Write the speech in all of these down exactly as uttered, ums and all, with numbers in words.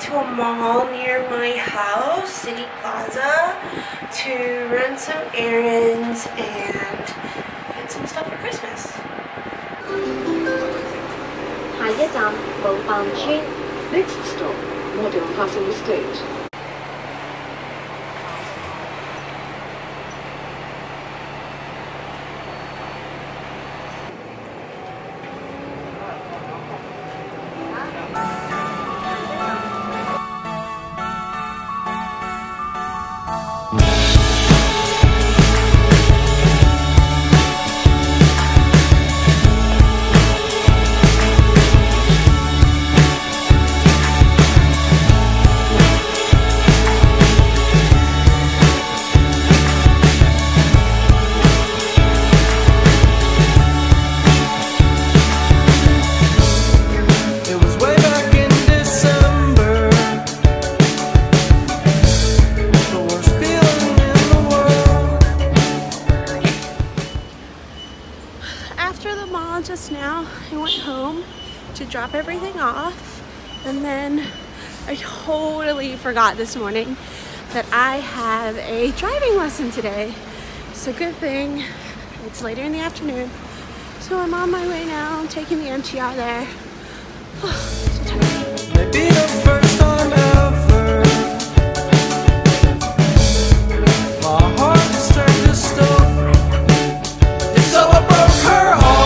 went to a mall near my house, City Plaza, to run some errands and get some stuff for Christmas. Hayatan Bobanchi. Next stop, Model Housing Estate. Just now I went home to drop everything off, and then I totally forgot this morning that I have a driving lesson today. So good thing it's later in the afternoon, so I'm on my way now. I'm taking the M T R there. Oh, maybe the first time ever my heart is turned to stone. It's so I broke her heart.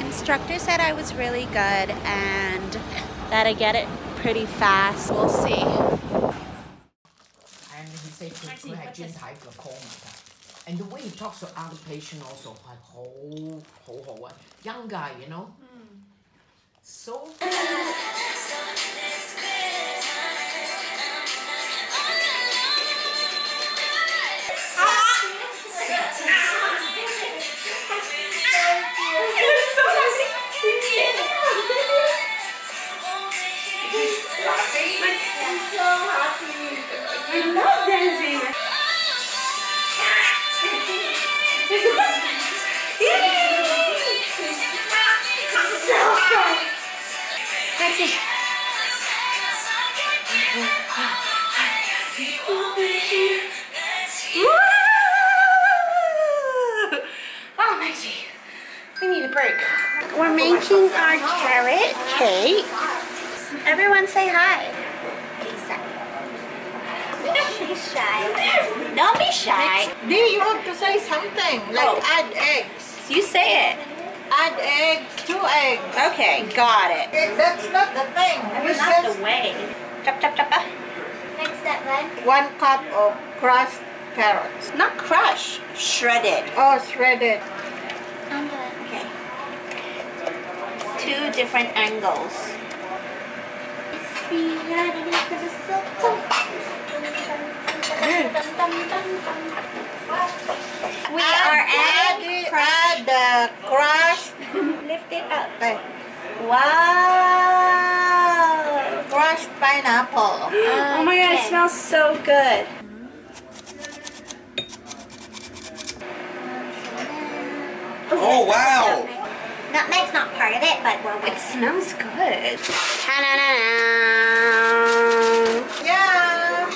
Instructor said I was really good and that I get it pretty fast. We'll see. And he said to go ahead, just type a call. And the way he talks to other patients also, like, whole, whole, whole, young guy, you know? Mm. So. We're making our carrot cake. Everyone say hi. Lisa. She's shy. Don't be shy. Do you want to say something? Like oh. Add eggs. You say it. Add eggs, two eggs. Okay, got it. That's not the thing. That's not the way. Chop, chop, chop. Next step, right? One cup of crushed carrots. Not crushed. Shredded. Oh, shredded. I'm good. Okay. Two different angles. Mm. We are adding the crust. Lift it up. Okay. Wow! Crushed pineapple. Okay. Oh my god! It smells so good. Oh wow! Nutmeg's not part of it, but well, it smells good. Yeah.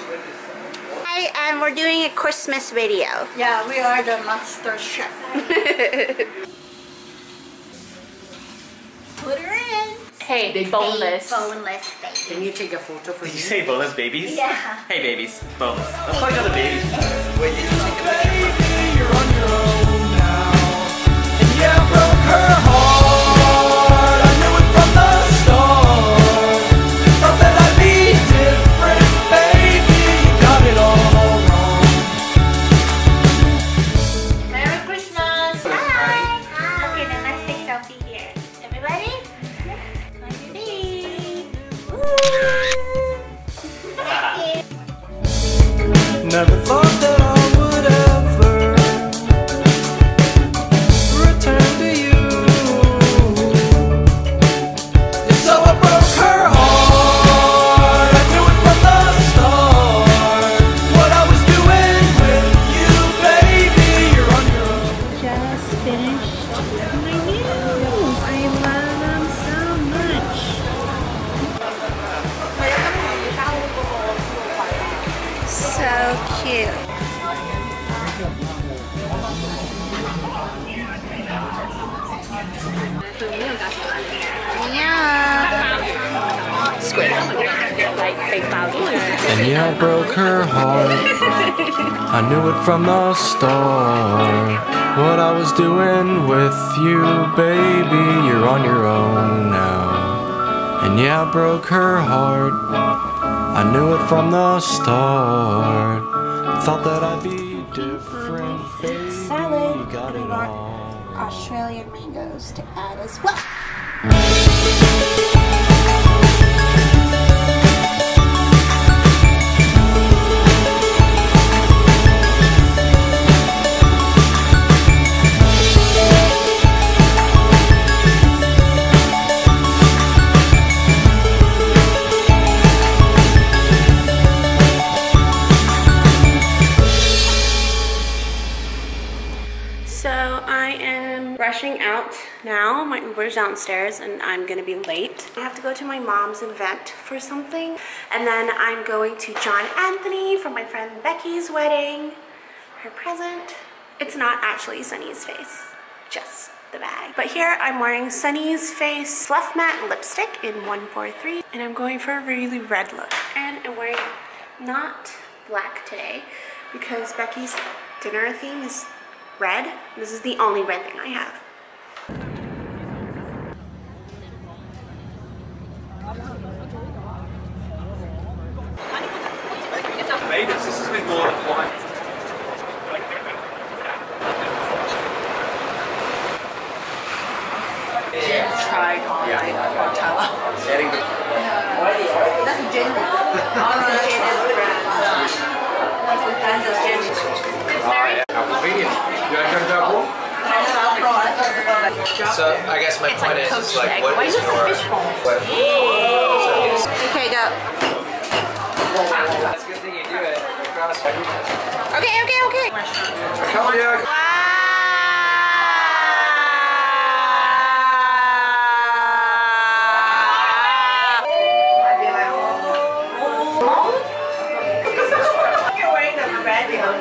Hi, and um, we're doing a Christmas video. Yeah, we are the Monster Chef. Put her in. Hey, big boneless. Boneless babies. Can you take a photo for me? Did you say boneless babies? Yeah. Hey babies, boneless. Let's talk about the babies. Wait, did you take a picture? Baby, you're on your own now. And yeah, I broke her heart. Thank you. never thought that I would ever return to you. And so I broke her heart. I knew it from the start, what I was doing with you, baby. You're on your own. Just finished my nails. I love them so much. So cute. Yeah. Squid. Like big powder. And yeah, I broke her heart. I knew it from the start, what I was doing with you, baby. You're on your own now. And yeah, I broke her heart. I knew it from the start. Thought that I'd be different. Salad. You got it all. Australian mangoes to add as well. Rushing out now. My Uber's downstairs and I'm gonna be late. I have to go to my mom's event for something, and then I'm going to John Anthony for my friend Becky's wedding, her present. It's not actually Sunnies Face, just the bag. But here I'm wearing Sunnies Face Fluff Matte Lipstick in one four three, and I'm going for a really red look. And I'm wearing not black today because Becky's dinner theme is red. This is the only red thing I have. This is a bit more of wine. Jim's tried on yeah. Nutella. Yeah. That's gin. Honestly, gin is red. That's gin. It's So I guess my it's point like is, it's like, what is, is your what? Okay, go. That's a good thing you do it. Okay, okay, okay. Come here. You're wearing the red one.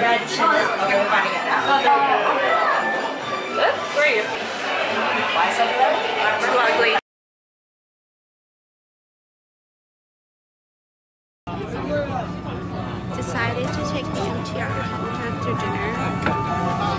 Red chili. Okay, we're finding it out. Where are you? Why is that so ugly? Decided to take the M T R home after dinner.